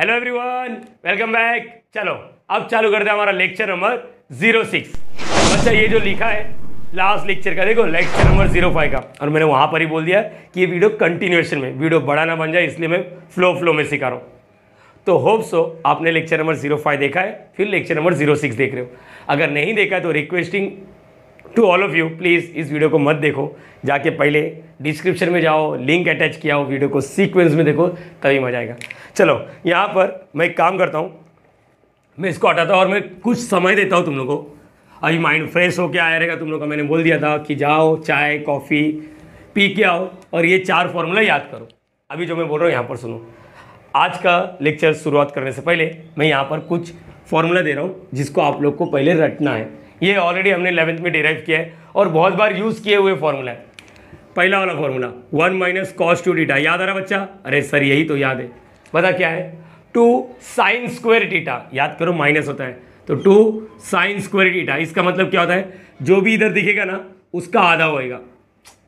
Hello everyone, welcome back. चलो अब चालू करते हैं हमारा लेक्चर नंबर 06। बच्चा ये जो लिखा है लास्ट लेक्चर का, देखो लेक्चर नंबर 05 का, और मैंने वहाँ पर ही बोल दिया कि ये वीडियो कंटिन्यूएशन में, वीडियो बड़ा ना बन जाए इसलिए मैं फ्लो में सिखा रहा हूँ। तो होप सो आपने लेक्चर नंबर 05 देखा है, फिर लेक्चर नंबर 06 देख रहे हो। अगर नहीं देखा है तो requesting to all of you, please इस वीडियो को मत देखो, जाके पहले डिस्क्रिप्शन में जाओ, लिंक अटैच किया हो, वीडियो को सीक्वेंस में देखो, तभी मजा आएगा। चलो यहाँ पर मैं एक काम करता हूँ, मैं इसको हटाता हूँ और मैं कुछ समय देता हूँ तुम लोगों को। अभी माइंड फ्रेश होकर आया रहेगा तुम लोग का। मैंने बोल दिया था कि जाओ चाय कॉफ़ी पी के आओ और ये चार फॉर्मूला याद करो। अभी जो मैं बोल रहा हूँ यहाँ पर सुनो। आज का लेक्चर शुरुआत करने से पहले मैं यहाँ पर कुछ फॉर्मूला दे रहा हूँ जिसको आप लोग को पहले रटना है। ये ऑलरेडी हमने 11th में डिराइव किया है और बहुत बार यूज़ किए हुए फॉर्मूला है। पहला वाला फॉर्मूला 1 - cos 2θ, याद आ रहा बच्चा? अरे सर यही तो याद है। पता क्या है? 2 sin² θ, याद करो माइनस होता है तो 2 sin² θ। इसका मतलब क्या होता है? जो भी इधर दिखेगा ना उसका आधा होएगा।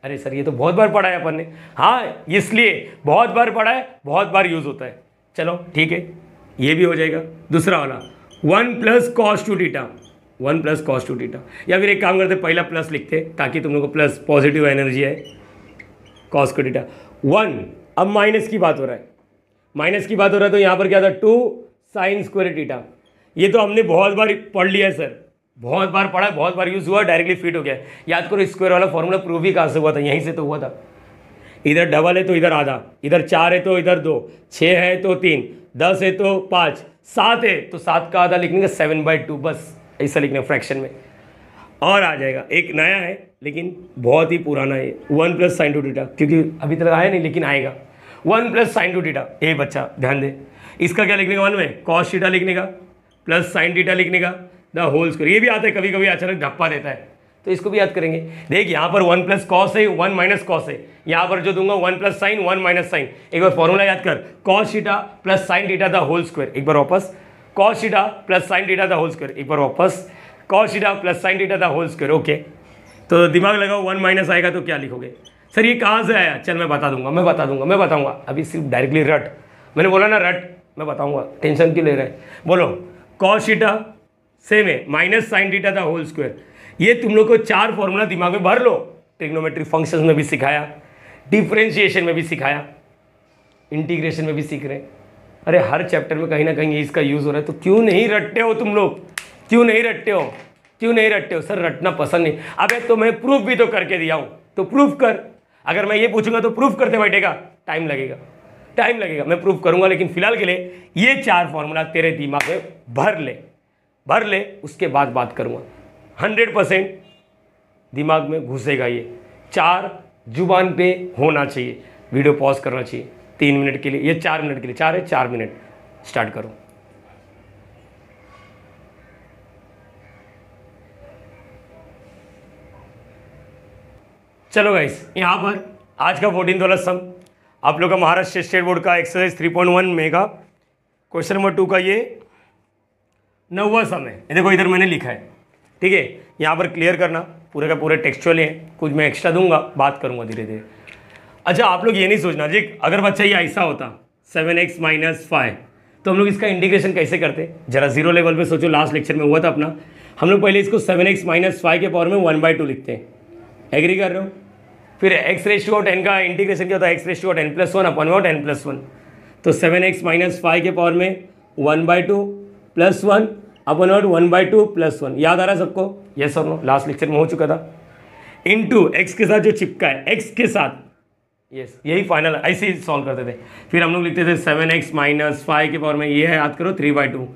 अरे सर ये तो बहुत बार पढ़ा है अपन ने। हाँ, इसलिए बहुत बार पढ़ा है, बहुत बार यूज़ होता है। चलो ठीक है, ये भी हो जाएगा। दूसरा वाला 1 + cos 2θ, 1 + cos 2θ, या फिर एक काम करते पहला प्लस लिखते ताकि तुम लोग को प्लस पॉजिटिव एनर्जी है, cos 2θ 1। अब माइनस की बात हो रहा है, माइनस की बात हो रहा है तो यहाँ पर क्या था? 2 sin² θ। ये तो हमने बहुत बार पढ़ लिया है सर, बहुत बार पढ़ा, बहुत बार यूज़ हुआ, डायरेक्टली फिट हो गया। याद करो स्क्वायर वाला फॉर्मूला प्रूव ही कहाँ से हुआ था? यहीं से तो हुआ था। इधर डबल है तो इधर आधा, इधर 4 है तो इधर 2, 6 है तो 3, 10 है तो 5, 7 है तो 7 का आधा लिखने का 7/2, बस ऐसा लिखना फ्रैक्शन में। और आ जाएगा एक नया है लेकिन बहुत ही पुराना है, 1 + sin 2θ, क्योंकि अभी तक आया नहीं लेकिन आएगा। 1 + sin 2θ, ये बच्चा ध्यान दे। इसका क्या लिखने का? 1 में cos θ लिखने का प्लस sin θ लिखने का द होल स्क्वायर। ये भी आता है कभी कभी, अचानक धप्पा देता है तो इसको भी याद करेंगे। देख यहाँ पर 1 + cos है, 1 - cos है। यहाँ पर जो दूंगा 1 + sin, 1 - sin। एक बार फॉर्मूला याद कर, cos θ + sin θ the whole square. एक बार वापस cos θ + sin θ the whole square. एक बार वापस cos θ + sin θ the whole square. Okay, तो दिमाग लगाओ, 1 - आएगा तो क्या लिखोगे? सर ये कहाँ से आया? चल मैं बताऊंगा। अभी सिर्फ डायरेक्टली रट, मैंने बोला ना रट, मैं बताऊंगा, टेंशन क्यों ले रहे हैं? बोलो cos θ सेम है -sin θ द होल स्क्वायर। ये तुम लोग को चार फॉर्मूला दिमाग में भर लो। ट्रिग्नोमेट्री फंक्शंस में भी सिखाया, डिफ्रेंशिएशन में भी सिखाया, इंटीग्रेशन में भी सीख रहे हैं। अरे हर चैप्टर में कहीं ना कहीं इसका यूज़ हो रहा है, तो क्यों नहीं रटते हो तुम लोग? क्यों नहीं रटते हो? सर रटना पसंद नहीं? अबे तो मैं प्रूफ भी तो करके दिया हूँ, तो प्रूफ कर। अगर मैं ये पूछूंगा तो प्रूफ करते बैठेगा, टाइम लगेगा। मैं प्रूफ करूँगा, लेकिन फिलहाल के लिए ये चार फॉर्मूला तेरे दिमाग में भर ले, उसके बाद बात करूँगा। 100% दिमाग में घुसेगा। ये चार जुबान पे होना चाहिए। वीडियो पॉज करना चाहिए 3 मिनट के लिए, ये 4 मिनट के लिए। 4 मिनट स्टार्ट करो। चलो गाइस, यहाँ पर आज का 14th वाला सम आप लोग का महाराष्ट्र स्टेट बोर्ड का एक्सरसाइज 3.1 में का क्वेश्चन नंबर 2 का ये 9वां सम है। देखो इधर मैंने लिखा है, ठीक है? यहाँ पर क्लियर करना, पूरे का पूरे टेक्सचुअली है, कुछ मैं एक्स्ट्रा दूंगा, बात करूँगा धीरे धीरे। अच्छा आप लोग ये नहीं सोचना जी, अगर बच्चा ये ऐसा होता 7x - 5 तो हम लोग इसका इंटीग्रेशन कैसे करते? जरा जीरो लेवल पे सोचो। लास्ट लेक्चर में हुआ था अपना, हम लोग पहले इसको 7x - 5 के पावर में 1/2 लिखते हैं। एग्री कर रहे हो? फिर x⁻¹⁰ का इंटीग्रेशन क्या होता है? x⁻¹⁰ + 1/√n + 1। तो 7x - 5 के पावर में 1/2 + 1/√ 1/2 + 1। याद आ रहा है सबको? यस और नो? लास्ट लेक्चर में हो चुका था। इंटू एक्स के साथ जो चिपका है, एक्स के साथ, यस यही फाइनल है, ऐसे ही सॉल्व करते थे। फिर हम लोग लिखते थे 7x - 5 के पावर में ये है, याद करो 3/2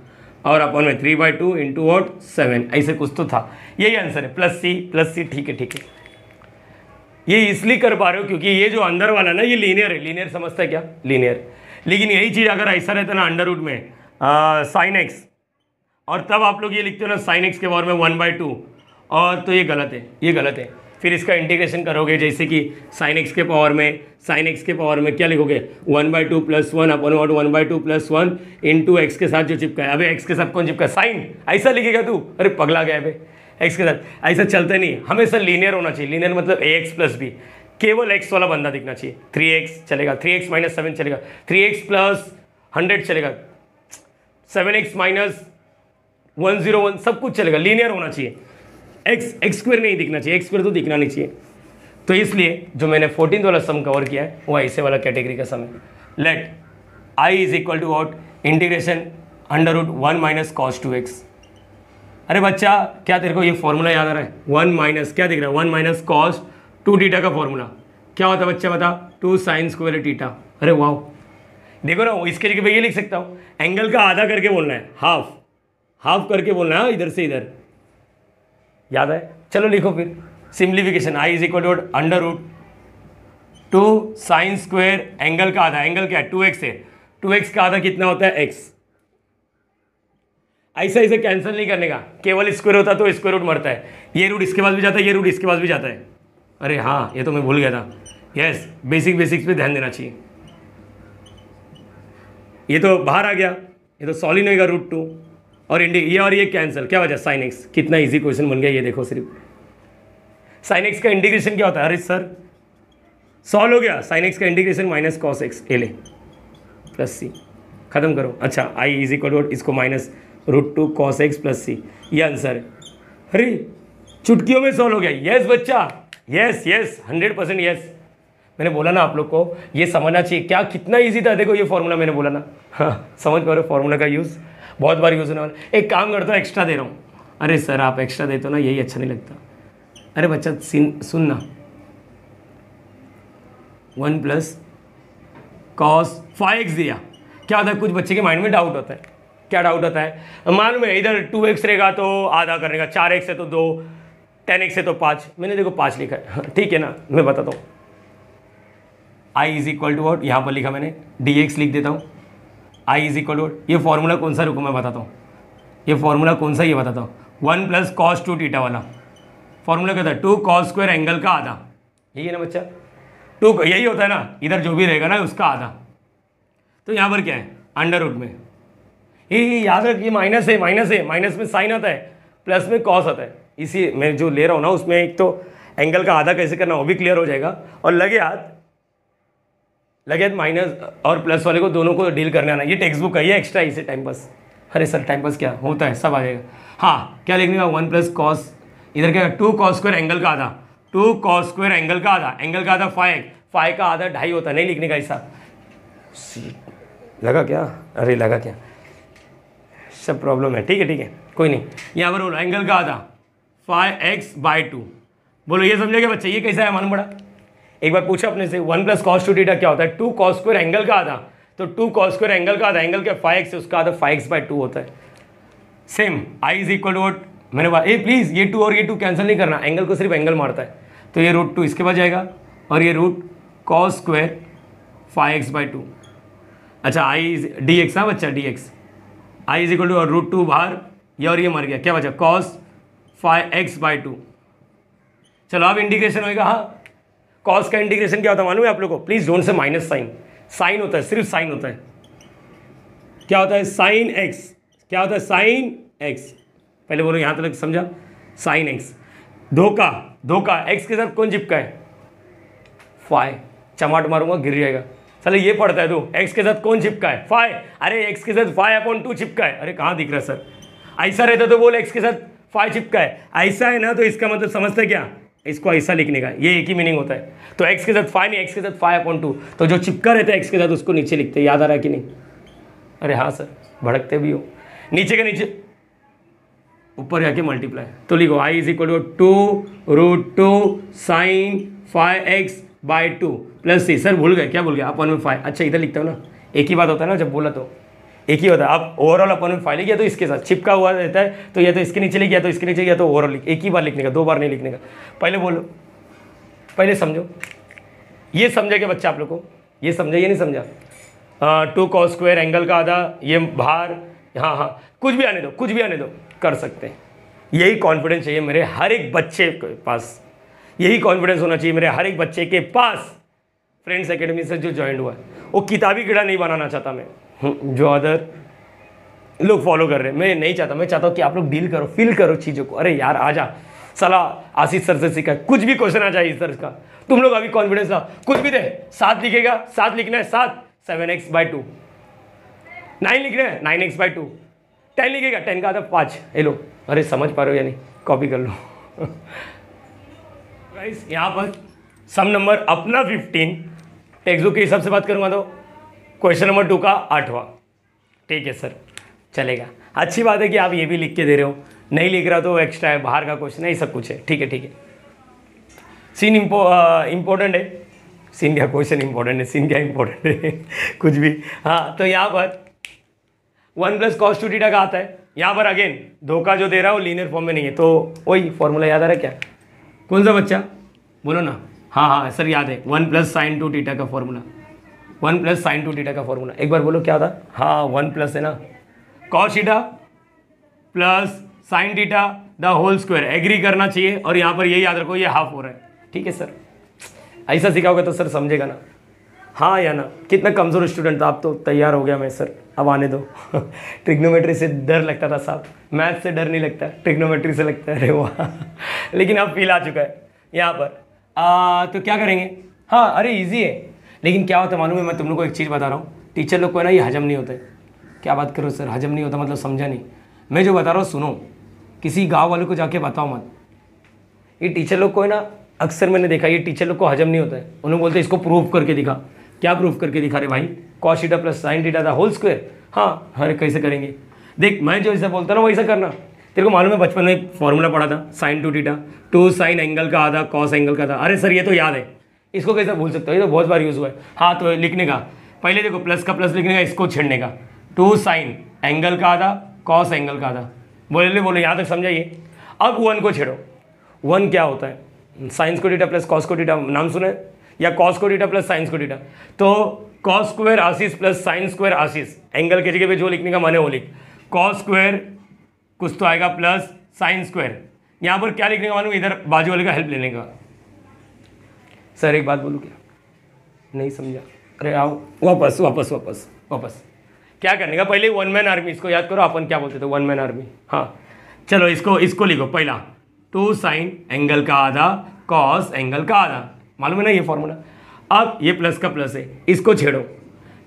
और अपन में 3/2 इंटू 7, ऐसे कुछ तो था। यही आंसर है, प्लस सी। ठीक है, ये इसलिए कर पा रहे हो क्योंकि ये जो अंदर वाला ना ये लीनियर है। लीनियर समझता है क्या? लीनियर, लेकिन यही चीज़ अगर ऐसा रहता ना अंडर रूट में sin x, और तब आप लोग ये लिखते हो ना sin x के पावर में 1/2, और तो ये गलत है। फिर इसका इंटीग्रेशन करोगे, जैसे कि sin x के पावर में क्या लिखोगे? 1/2 + 1/√1/2 + 1 इंटू एक्स के साथ जो चिपका है। अबे एक्स के साथ कौन चिपका है? साइन, ऐसा लिखेगा तू? अरे पगला गया बे, एक्स के साथ ऐसा चलता नहीं, हमेशा लीनियर होना चाहिए। लीनियर मतलब ax + b, केवल एक्स वाला बंदा दिखना चाहिए। 3x चलेगा, 3x - 7 चलेगा, 3x + 100 चलेगा, 7x माइनस 101 सब कुछ चलेगा, लीनियर होना चाहिए। एक्स एक्स स्क्वायर नहीं दिखना चाहिए, एक्स स्क्वायर तो दिखना नहीं चाहिए। तो इसलिए जो मैंने 14 वाला सम कवर किया है वो ऐसे वाला कैटेगरी का सम है। Let I is equal to what, integration under root 1 minus cos 2x। अरे बच्चा क्या तेरे को ये फॉर्मूला याद आ रहा है? 1 माइनस क्या दिख रहा है, 1 माइनस कॉस 2 टीटा का फॉर्मूला क्या होता है बच्चा बता, 2 साइन स्क्वायर टीटा। अरे वाह, देखो ना इसके जगह मैं ये लिख सकता हूँ, एंगल का आधा करके बोलना है, हाफ हाफ करके बोलना है इधर से इधर, याद है? चलो लिखो फिर simplification, I is equal to under root 2 sine square angle का आधा, एंगल क्या है 2x है, 2x का आधा कितना होता है x। ऐसा ऐसे कैंसिल नहीं करने का, केवल स्क्वायर होता तो स्क्वायर रूट मरता है, ये रूट इसके पास भी जाता है, ये रूट इसके पास भी जाता है। अरे हाँ ये तो मैं भूल गया था, यस बेसिक बेसिक्स पे ध्यान देना चाहिए। ये तो बाहर आ गया, ये तो सॉल्व नहीं होगा रूट 2 और ये कैंसिल, क्या वजह साइन एक्स। कितना इजी क्वेश्चन बन गया ये देखो, सिर्फ साइन एक्स का इंटीग्रेशन क्या होता है। अरे सर सॉल्व हो गया, साइन एक्स का इंटीग्रेशन माइनस कॉस एक्स, ए ले प्लस सी, खत्म करो। अच्छा आई इज इक्वल टू इसको minus root 2 cos x plus सी, ये आंसर है। अरे चुटकियों में सॉल्व हो गया। यस बच्चा, यस यस 100% यस। मैंने बोला ना आप लोग को ये समझना चाहिए, क्या कितना इजी था। देखो ये फॉर्मूला मैंने बोला ना, हाँ समझ पा रहे हो, फॉर्मूला का यूज़ बहुत बार यूज़ होने वाला। एक काम करता हूँ एक्स्ट्रा दे रहा हूँ। अरे सर आप एक्स्ट्रा देते हो ना, यही अच्छा नहीं लगता। अरे बच्चा सुनना, 1 प्लस कॉस 5x दिया, क्या होता है कुछ बच्चे के माइंड में डाउट होता है। क्या डाउट होता है? मालूम है इधर 2x रहेगा तो आधा करने का, 4x है तो 2, 10x है तो 5। मैंने देखो 5 लिखा है, ठीक है ना, मैं बताता हूँ। I is equal to what, यहाँ पर लिखा मैंने dx लिख देता हूँ। I is equal to what, ये फॉर्मूला कौन सा, रुको मैं बताता हूँ ये फॉर्मूला कौन सा, ये बताता हूँ। 1 प्लस कॉस 2 टीटा वाला फॉर्मूला क्या था, 2 कॉस स्क्वायर एंगल का आधा, यही है ना बच्चा, 2 यही होता है ना, इधर जो भी रहेगा ना उसका आधा। तो यहाँ पर क्या है अंडर रूट में, ये याद रख, ये माइनस है, माइनस है, माइनस में साइन आता है, प्लस में कॉस आता है। इसी मैं जो ले रहा हूँ ना उसमें एक तो एंगल का आधा कैसे करना वो भी क्लियर हो जाएगा, और लगे हाथ माइनस और प्लस वाले को दोनों को डील करने आना। ये टेक्स्ट बुक है, ये एक्स्ट्रा इसे टाइम पास। अरे सर टाइम पास क्या होता है, सब आ जाएगा। हाँ क्या लिखने का, 1 प्लस कॉस इधर क्या, 2 कॉस स्क्वायर एंगल का आधा, 2 कॉस स्क्वायर एंगल का आधा, एंगल का आधा 5 का आधा 2.5 होता है, नहीं लिखने का हिसाब लगा क्या, अरे लगा क्या, सब प्रॉब्लम है। ठीक है ठीक है, कोई नहीं। यहाँ पर बोलो एंगल का आधा 5x/2, बोलो ये समझेगा बच्चा, ये कैसा है मालूम पड़ा। एक बार पूछा अपने से 1 प्लस कॉस 2 टीटा क्या होता है, 2 कॉस स्क्वायर एंगल का आधा, तो 2 कॉस स्क्वायर एंगल का आधा, एंगल क्या 5x है उसका आधा 5x/2 होता है। Same I is equal to what, मैंने बोला ए प्लीज़ ये 2 और ये 2 कैंसिल नहीं करना, एंगल को सिर्फ एंगल मारता है। तो ये रूट 2 इसके पास जाएगा और ये रूट कॉस स्क्वायर 5x/2। अच्छा आई dx ना बच्चा, dx I is equal to और रूट 2 बाहर, ये और ये मर गया, क्या बचा कॉस 5x/2। चलो अब इंटीग्रेशन होएगा। हाँ कॉस का इंटीग्रेशन क्या होता है मालूम है आप लोगों को, please don't say minus sine, sine होता है, सिर्फ साइन होता है। क्या होता है साइन x, क्या होता है साइन x, पहले बोलो यहाँ तक समझा, साइन एक्स। धोखा धोखा x के साथ कौन चिपका है, फाइव, चमाट मारूंगा गिर जाएगा। चलो ये पढ़ता है तो x के साथ कौन चिपका है, 5। अरे x के साथ 5/2 चिपका है। अरे कहाँ दिख रहा है सर, ऐसा रहता तो बोल x के साथ 5 चिपका है, ऐसा है ना, तो इसका मतलब समझते है क्या, इसको ऐसा लिखने का, ये एक ही मीनिंग होता है। तो x के साथ 5 नहीं, x के साथ 5/2, तो जो चिपका रहता है x के साथ उसको नीचे लिखते हैं। याद आ रहा है कि नहीं? अरे हाँ सर भड़कते भी हो, नीचे का नीचे ऊपर जाके मल्टीप्लाई। तो लिखो I is equal to 2√2 sine 5x/2 plus C. Sir भूल गए, क्या भूल गए, अपन में 5। अच्छा इधर लिखता हूँ ना, एक ही बात होता है ना, जब बोला तो एक ही होता है। आप ओवरऑल अपन में 5 लिख गया तो इसके साथ चिपका हुआ रहता है, तो या तो इसके नीचे लिख गया तो इसके नीचे गया, तो ओवरऑल एक ही बार लिखने का, 2 बार नहीं लिखने का। पहले बोलो, पहले समझो, ये समझा क्या बच्चा आप लोग को, ये समझा ये नहीं समझा। 2 कॉस स्क्वायर एंगल का आधा, ये बाहर, हाँ हाँ कुछ भी आने दो, कुछ भी आने दो, कर सकते हैं। यही कॉन्फिडेंस चाहिए मेरे हर एक बच्चे के पास, यही कॉन्फिडेंस होना चाहिए मेरे हर एक बच्चे के पास। फ्रेंड्स एकेडमी से जो ज्वाइन हुआ है वो किताबी कीड़ा नहीं बनाना चाहता मैं, जो अदर लोग फॉलो कर रहे हैं, मैं नहीं चाहता। मैं चाहता हूँ कि आप लोग डील करो, फील करो चीज़ों को। अरे यार आजा साला आशीष सर से सीखा, कुछ भी क्वेश्चन आ जाए सर का, तुम लोग अभी कॉन्फिडेंस ला, कुछ भी दे 7 लिखेगा, 7 लिखना है 7, 7x/2, 9 लिखना है 9x/2, 10 लिखेगा, 10 का आता 5। हेलो, अरे समझ पा रहे हो या नहीं, कॉपी कर लो गाइस। यहाँ पर सम नंबर अपना 15 टेक्स्ट बुक के हिसाब से बात करूँगा तो क्वेश्चन नंबर 2 का 8वां। ठीक है सर, चलेगा। अच्छी बात है कि आप ये भी लिख के दे रहे हो, नहीं लिख रहा तो एक्स्ट्रा है, बाहर का क्वेश्चन है, ये सब कुछ है। ठीक है, ठीक है। सीन इम्पोर्टेंट है, सीन क्या क्वेश्चन इम्पोर्टेंट है, सीन क्या इम्पोर्टेंट है कुछ भी। हाँ, तो यहाँ पर 1 + cos 2θ का आता है। यहाँ पर अगेन धोखा जो दे रहा है वो लीनियर फॉर्म में नहीं है, तो वही फॉर्मूला याद आ रहा है क्या? कौन सा बच्चा, बोलो ना। हाँ हाँ सर याद है, 1 + sin 2θ का फॉर्मूला, 1 + sin 2θ का फॉर्मूला एक बार बोलो क्या था। हाँ 1 प्लस है ना cos θ + sin θ the whole square, agree करना चाहिए। और यहाँ पर यही याद रखो, ये हाफ हो रहा है। ठीक है सर, ऐसा सिखाओगे तो सर समझेगा ना, हाँ या ना। कितना कमज़ोर स्टूडेंट था, आप तो तैयार हो गया मैं। सर अब आने दो ट्रिग्नोमेट्री से डर लगता था साहब, मैथ से डर नहीं लगता, ट्रिग्नोमेट्री से लगता है। अरे वाह लेकिन अब फील आ चुका है। यहाँ पर तो क्या करेंगे, हाँ अरे ईजी है। लेकिन क्या होता है मालूम है, मैं तुम लोग को एक चीज़ बता रहा हूँ, टीचर लोग को है ना ये हजम नहीं होता है। क्या बात करो सर, हजम नहीं होता मतलब समझा नहीं। मैं जो बता रहा हूँ सुनो, किसी गांव वालों को जाके बताओ मत। ये टीचर लोग को है ना, अक्सर मैंने देखा ये टीचर लोग को हजम नहीं होता है। उन्होंने बोलते इसको प्रूफ करके दिखा। क्या प्रूफ करके दिखा रहे भाई, cos θ + sin θ the whole square. हाँ अरे कैसे करेंगे, देख मैं जो ऐसा बोलता ना वैसा करना। तेरे को मालूम है बचपन में एक फॉर्मूला पढ़ा था sin 2θ, 2 sin एंगल का आधा cos एंगल का था। अरे सर ये तो याद है, इसको कैसे भूल सकते हो, ये तो बहुत बार यूज़ हुआ है। हाँ तो लिखने का पहले देखो प्लस का प्लस लिखने का, इसको छेड़ने का 2 sin एंगल का आधा cos एंगल का आधा। बोले यहाँ तक समझाइए। अब 1 को छेड़ो, 1 क्या होता है, sin2θ + cos2θ नाम सुना है, या cos2θ + sin2θ। तो cos² आशीष + sin² आशीष, एंगल के जगह पे जो लिखने का मन है वो लिख। cos² कुछ तो आएगा + sin²। यहाँ पर क्या लिखने का मालूम, इधर बाजू वाले का हेल्प लेने का। सर एक बात बोलूँ क्या, नहीं समझा, अरे आओ वापस वापस वापस वापस। क्या करने का, पहले 1 मैन आर्मी, इसको याद करो, अपन क्या बोलते थे 1 मैन आर्मी। हाँ चलो इसको लिखो पहला 2 sin एंगल का आधा cos एंगल का आधा, मालूम है ना ये फॉर्मूला। अब ये प्लस का प्लस है, इसको छेड़ो,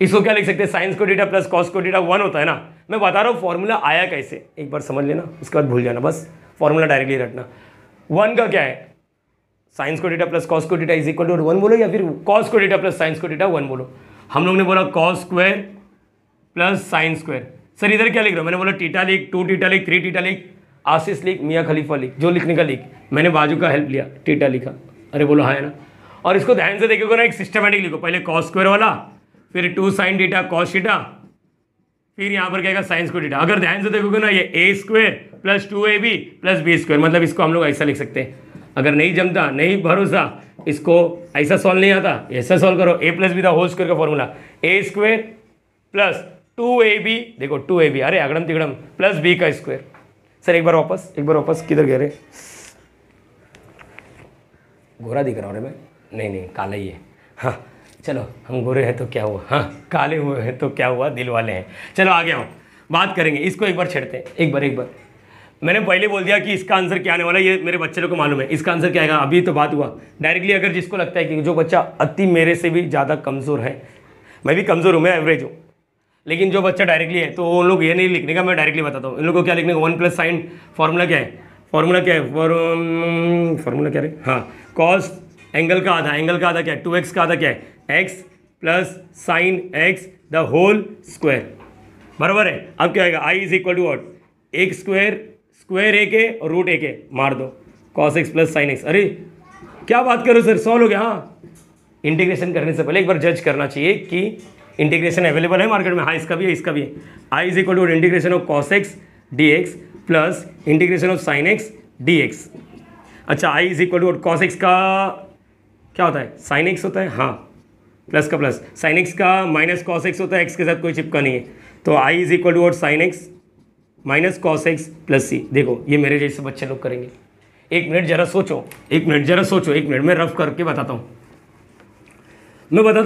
इसको क्या लिख सकते हैं sin2θ + cos2θ 1 होता है ना। मैं बता रहा हूँ फॉर्मूला आया कैसे, एक बार समझ लेना, उसके बाद भूल जाना, बस फॉर्मूला डायरेक्टली रटना। 1 का क्या है, sin2θ + cos2θ is equal to 1 बोलो, या फिर cos2θ + sin2θ 1 बोलो। हम लोग ने बोला cos² + sin²। सर इधर क्या लिख रहा हूँ, मैंने बोला थीटा लिख, 2θ लिख, 3θ लिख, आशीष लिख, मियाँ खलीफा लिख, जो लिखने का लिख। मैंने बाजू का हेल्प लिया, थीटा लिखा, अरे बोलो हाँ है ना। और इसको ध्यान से देखोगे ना, एक सिस्टमेटिक लिखो, पहले cos² वाला, फिर 2 sin θ cos θ, फिर यहाँ पर क्या आएगा sin²θ। अगर ध्यान से देखोगे ना, ये a² + 2ab + b², मतलब इसको हम लोग ऐसा लिख सकते हैं। अगर नहीं जमता, नहीं भरोसा, इसको ऐसा सॉल्व नहीं आता, ऐसा सॉल्व करो, a + b the whole square का फॉर्मूला, a² + 2ab, देखो 2ab, अरे अगड़म तिगड़म, + b²। सर एक बार वापस किधर गए रे, गोरा दिख रहा हूँ रे मैं, नहीं काला ही है। हाँ चलो, हम गोरे हैं तो क्या हुआ, हाँ काले हुए हैं तो क्या हुआ, दिल वाले हैं। चलो आगे आओ, बात करेंगे, इसको एक बार छेड़ते हैं। एक बार मैंने पहले बोल दिया कि इसका आंसर क्या आने वाला है, ये मेरे बच्चे लोग को मालूम है इसका आंसर क्या आएगा। अभी तो बात हुआ डायरेक्टली, अगर जिसको लगता है कि जो बच्चा अति मेरे से भी ज़्यादा कमज़ोर है, मैं भी कमज़ोर हूँ, मैं एवरेज हूँ, लेकिन जो बच्चा डायरेक्टली है तो उन लोग ये नहीं लिखने का, मैं डायरेक्टली बताता हूँ उन लोगों को क्या लिखने का। 1 + sin फॉर्मूला क्या है, हाँ cos एंगल का आधा क्या है, 2x का आधा क्या है, x + sin x the whole square, बराबर है। अब क्या आएगा, i = वॉट, एक स्क्वायर और √1 है, मार दो cos x + sin x। अरे क्या बात करो सर, सॉल्व हो गया। हाँ इंटीग्रेशन करने से पहले एक बार जज करना चाहिए कि इंटीग्रेशन अवेलेबल है मार्केट में। हाँ इसका भी है। i = integration of cos x dx + integration of sin x dx। अच्छा i = cos x का क्या होता है, sin x होता है, हाँ प्लस का प्लस, sin x का -cos x होता है, x के साथ कोई चिपका नहीं है। तो i = what, sin x - cos x + c। देखो ये मेरे जैसे बच्चे लोग करेंगे। एक मिनट जरा सोचो, मैं रफ करके बताता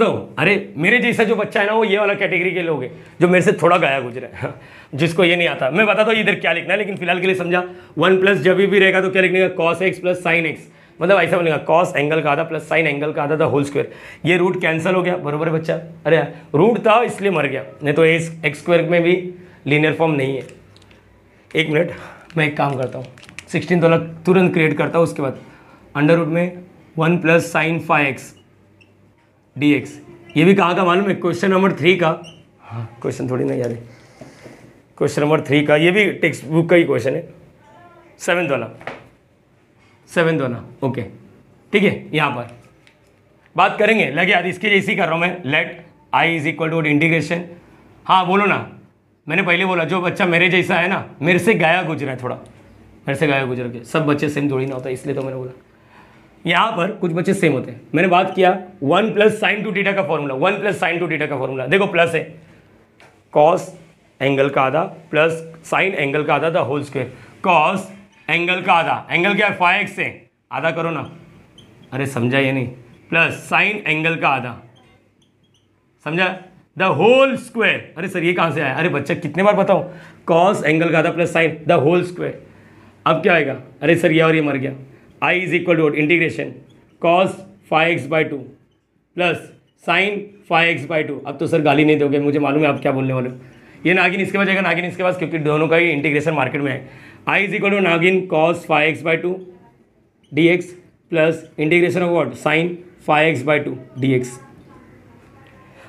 हूँ। अरे मेरे जैसा जो बच्चा है ना, वो ये वाला कैटेगरी के लोग हैं जो मेरे से थोड़ा गाया गुजरा है, जिसको ये नहीं आता। मैं बताता हूँ इधर क्या लिखना है, लेकिन फिलहाल के लिए समझा। 1 + जब भी रहेगा तो क्या लिखने का, cos x + sin x, मतलब ऐसा बनेगा cos एंगल का आधा + sin एंगल का आधा द होल स्क्वायर। ये रूट कैंसिल हो गया, बरोबर है बच्चा। अरे रूट था इसलिए मर गया, नहीं तो x² में भी लीनियर फॉर्म नहीं है। एक मिनट, मैं एक काम करता हूँ, 16th वाला तुरंत क्रिएट करता हूँ, उसके बाद अंडर रूट में 1 + sin 5x dx। ये भी कहाँ का मालूम है? क्वेश्चन नंबर 3 का। हाँ, क्वेश्चन थोड़ी ना याद है, क्वेश्चन नंबर 3 का, ये भी टेक्स्ट बुक का ही क्वेश्चन है, 7th वाला। ओके ठीक है, यहाँ पर बात करेंगे लगे याद, इसके लिए इसी कर रहा हूँ मैं। Let i = integration. हाँ बोलो ना, मैंने पहले बोला जो बच्चा मेरे जैसा है ना, मेरे से गाया गुजरा है थोड़ा, मेरे से गाया गुजर के, सब बच्चे सेम थोड़ी ना होता, इसलिए तो मैंने बोला यहाँ पर कुछ बच्चे सेम होते हैं। मैंने बात किया 1 + sin 2θ का फॉर्मूला, 1 + sin 2θ का फॉर्मूला, देखो प्लस है, कॉस एंगल का आधा प्लस साइन एंगल का आधा the whole square, cos angle का आधा, एंगल क्या है 5x से आधा करो ना, अरे समझा ये नहीं, प्लस साइन एंगल का आधा, समझा द होल स्क्वायर। अरे सर ये कहाँ से आया? अरे बच्चा कितने बार बताऊँ, कॉस एंगल का आधा plus sine the whole square. अब क्या आएगा? अरे सर ये और ये मर गया। i = integration cos 5x/2 plus sin 5x/2। अब तो सर गाली नहीं दोगे, मुझे मालूम है आप क्या बोलने वाले हो। ये नागिन इसके पास जाएगा, नागिन इसके पास, क्योंकि दोनों का ही इंटीग्रेशन मार्केट में है। i = नागिन cos 5x/2 dx plus integration of what sin 5x/2 dx।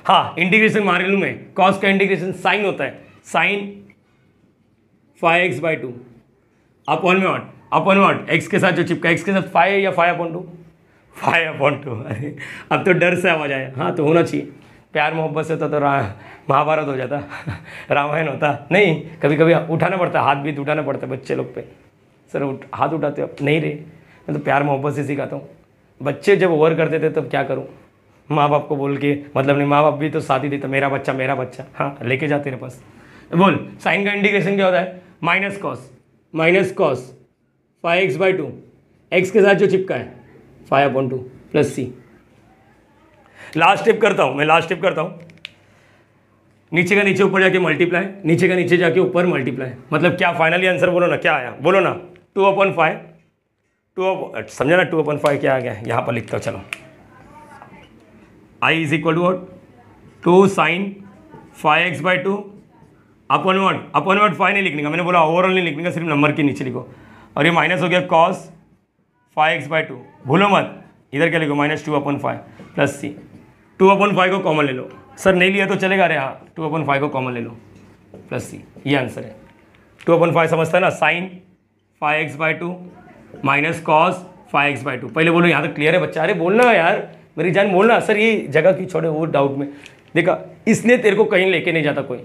हाँ इंटीग्रेशन मालूम है, कॉस का इंटीग्रेशन साइन होता है, sin 5x/2 अपॉन में व्हाट, अपॉन व्हाट एक्स के साथ जो चिपका, एक्स के साथ 5 या 5/2, 5/2। अरे अब तो डर से आवाज आया। हाँ तो होना चाहिए, प्यार मोहब्बत से होता तो महाभारत हो जाता, रामायण होता, नहीं कभी कभी उठाना पड़ता, हाथ भी उठाना पड़ता बच्चे लोग पे। सर हाथ उठाते हो? नहीं रे, मैं तो प्यार मोहब्बत से सिखाता हूँ। बच्चे जब ओवर करते थे तब क्या करूँ, माँ बाप को बोल के मतलब नहीं, माँ बाप भी तो साथ ही देते, मेरा बच्चा मेरा बच्चा, हाँ लेके जाते मेरे पास। बोल साइन का इंटीग्रेशन क्या होता है? माइनस कॉस 5x/2, एक्स के साथ जो चिपका है 5/2 प्लस सी। लास्ट स्टेप करता हूँ, नीचे का नीचे ऊपर जाके मल्टीप्लाई, नीचे का नीचे जाके ऊपर मल्टीप्लाई, मतलब क्या फाइनली आंसर बोलो ना, क्या आया बोलो ना, 2/5, समझा ना 2/5 क्या आ गया, यहाँ पर लिखता हूँ। चलो i = what 2 sin 5x/2 upon what 5 नहीं लिखने का, मैंने बोला ओवरऑल नहीं लिखने का, सिर्फ नंबर के नीचे लिखो। और ये माइनस हो गया cos 5x/2, भूलो मत, इधर क्या लिखो -2/5 प्लस सी। 2/5 को कॉमन ले लो, सर नहीं लिया तो चलेगा, अरे हाँ 2/5 को कॉमन ले लो प्लस सी, ये आंसर है। 2/5 समझता है ना, sin 5x/2 -cos 5x/2। पहले बोलो, यहाँ तक क्लियर है बच्चा? अरे बोलना यार, मेरी जान बोलना, सर ये जगह क्यों छोड़े, वो डाउट में देखा, इसलिए तेरे को कहीं लेके नहीं जाता कोई।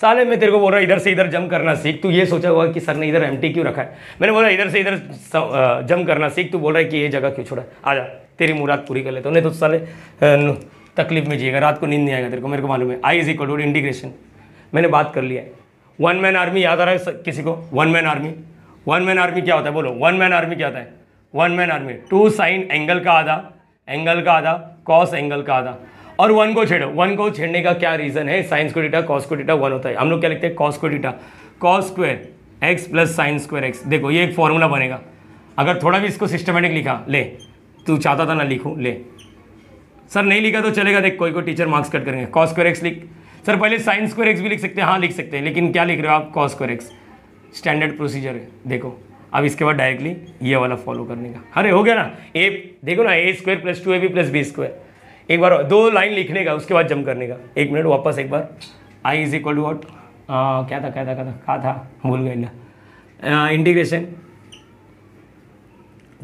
साले मैं तेरे को बोल रहा इधर से इधर जम करना सीख, तू ये सोचा हुआ कि सर ने इधर एमटी क्यों रखा है, मैंने बोला इधर से इधर जम करना सीख, तू बोल रहा है कि ये जगह क्यों छोड़ा। आजा तेरी मुराद पूरी कर लेता हूँ, नहीं तो साले तकलीफ में जिएगा, रात को नींद नहीं आएगा तेरे को, मेरे को मालूम है। i = इंटीग्रेशन, मैंने बात कर लिया है। वन मैन आर्मी याद आ रहा है किसी को? वन मैन आर्मी क्या होता है बोलो, one man army 2 sin angle का आधा कॉस एंगल का आधा। और 1 को छेड़ो, 1 को छेड़ने का क्या रीज़न है? sin2θ cos2θ 1 होता है, हम लोग क्या लिखते हैं cos2θ cos2x प्लस sin2x। देखो ये एक फॉर्मूला बनेगा, अगर थोड़ा भी इसको सिस्टमेटिक लिखा, ले तू चाहता था ना लिखूँ, ले सर नहीं लिखा तो चलेगा, देख कोई को टीचर मार्क्स कट करेंगे। cos2x लिख, सर पहले sin2x भी लिख सकते हैं, हाँ लिख सकते हैं, लेकिन क्या लिख रहे हो आप cos2x, स्टैंडर्ड प्रोसीजर है। देखो अब इसके बाद डायरेक्टली ये वाला फॉलो करने का, अरे हो गया ना, ए देखो ना a² + 2ab + b², एक बार दो लाइन लिखने का, उसके बाद जम करने का। एक मिनट वापस एक बार, i = वॉट क्या था भूल गए ना, integration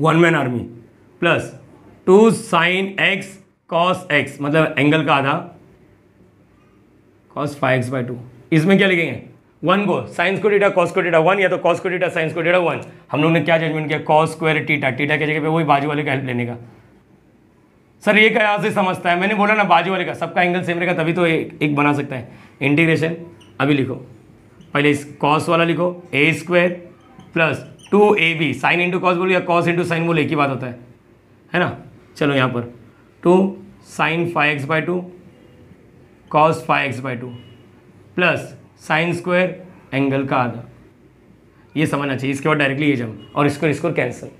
one man army plus 2 sin x cos x मतलब एंगल का आधा cos 5x/2। इसमें क्या लिखेंगे, 1 को sin2θ cos2θ 1 या तो cos2θ sin2θ 1, हम लोग ने क्या जजमेंट किया cos²θ की जगह पे वही बाजू वाले का हेल्प लेने का। सर ये क्या यहाँ से समझता है? मैंने बोला ना बाजू वाले का, सबका एंगल सेम रहेगा तभी तो एक बना सकता है। इंटीग्रेशन अभी लिखो, पहले इस कॉस वाला लिखो, a² + 2ab, sin × cos बोलो या cos × sin बोलो, एक ही बात होता है ना। चलो यहाँ पर 2 sin 5x/2 cos 5x/2 plus sin² angle का आधा, ये समझना चाहिए। इसके बाद डायरेक्टली ये जम और इसको कैंसिल।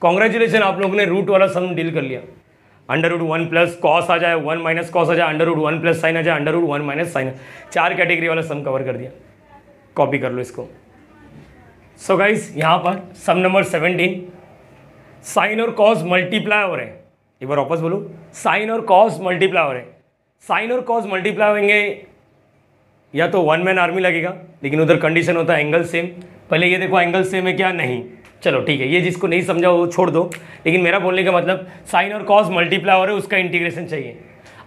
कॉन्ग्रेचुलेसन, आप लोगों ने रूट वाला सम डील कर लिया। √1 प्लस कॉस आ जाए, 1 माइनस कॉस आ जाए, √1 प्लस साइन आ जाए, √1 माइनस साइन, 4 कैटेगरी वाला सम कवर कर दिया। कॉपी कर लो इसको। सो गाइस यहाँ पर सम नंबर 17 साइन और कॉस मल्टीप्लाई हो रहे हैं। एक बार वापस बोलूँ, साइन और कॉस मल्टीप्लाई हो रहे हैं। साइन और कॉस मल्टीप्लाई होंगे या तो वन मैन आर्मी लगेगा, लेकिन उधर कंडीशन होता है एंगल सेम। पहले ये देखो एंगल सेम है क्या, नहीं, चलो ठीक है, ये जिसको नहीं समझा वो छोड़ दो। लेकिन मेरा बोलने का मतलब साइन और कॉस मल्टीप्लाई हो रहे हैं, उसका इंटीग्रेशन चाहिए।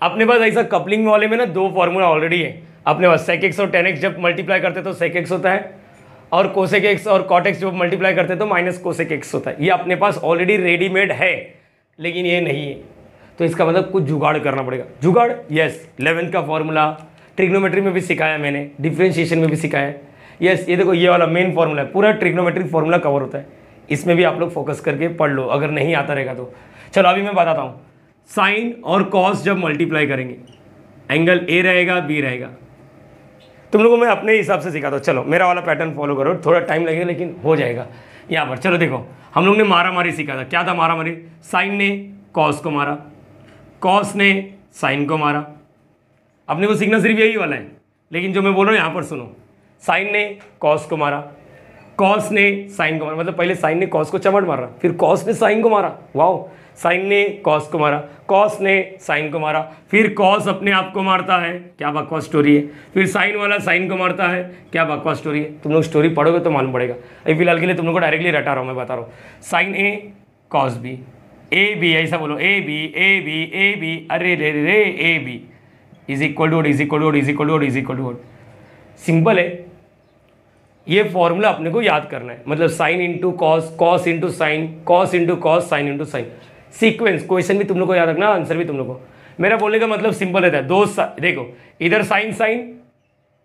अपने पास ऐसा कपलिंग वाले में ना दो फार्मूला ऑलरेडी है अपने पास। सेक एक्स और टेन एक्स जब मल्टीप्लाई करते तो सेक एक्स होता है, और कोसेक एक्स और कॉट एक्स जब मल्टीप्लाई करते तो माइनस कोसेक एक्स होता है। ये अपने पास ऑलरेडी रेडीमेड है, लेकिन ये नहीं है, तो इसका मतलब कुछ जुगाड़ करना पड़ेगा। जुगाड़, यस, 11th का फार्मूला ट्रिग्नोमेट्री में भी सिखाया मैंने, डिफ्रेंशिएशन में भी सिखाया है। यस, ये देखो ये वाला मेन फार्मूला है, पूरा ट्रिग्नोमेट्री फार्मूला कवर होता है। इसमें भी आप लोग फोकस करके पढ़ लो अगर नहीं आता रहेगा तो। चलो अभी मैं बताता हूँ, साइन और कॉस जब मल्टीप्लाई करेंगे एंगल ए रहेगा, बी रहेगा। तुम लोगों को मैं अपने हिसाब से सिखाता हूँ, चलो मेरा वाला पैटर्न फॉलो करो, थोड़ा टाइम लगेगा लेकिन हो जाएगा। यहाँ पर चलो देखो, हम लोग ने मारा मारी सीखा था। क्या था मारा मारी? साइन ने कॉस को मारा, कॉस ने साइन को मारा। अपने को सीखना सिर्फ यही वाला है, लेकिन जो मैं बोल रहा हूँ यहाँ पर सुनो, साइन ने कॉस को मारा, कॉस ने साइन को मारा, मतलब पहले साइन ने कॉस को चपट मारा, फिर कॉस ने साइन को मारा, वाओ, साइन ने कॉस को मारा, कॉस ने साइन को मारा, फिर कॉस अपने आप को मारता है, क्या बकवास स्टोरी है, फिर साइन वाला साइन को मारता है, क्या बकवास स्टोरी है। तुम लोग स्टोरी पढ़ोगे तो मालूम पड़ेगा। अभी फिलहाल के लिए तुम लोग को डायरेक्टली रटा रहा हूँ, मैं बता रहा हूँ। Sine A cos B, A B, ऐसा बोलो, A B A B A B, अरे रे रे, A B is equal to is equal to is equal to is equal to, simple है। ये फॉर्मूला अपने को याद करना है, मतलब sine into cos, cos into sine, cos into cos, sine into sine, sequence. Question भी तुम लोग को याद रखना, आंसर भी तुम लोग को। मेरा बोलने का मतलब सिंपल रहता है, दो देखो, इधर साइन साइन,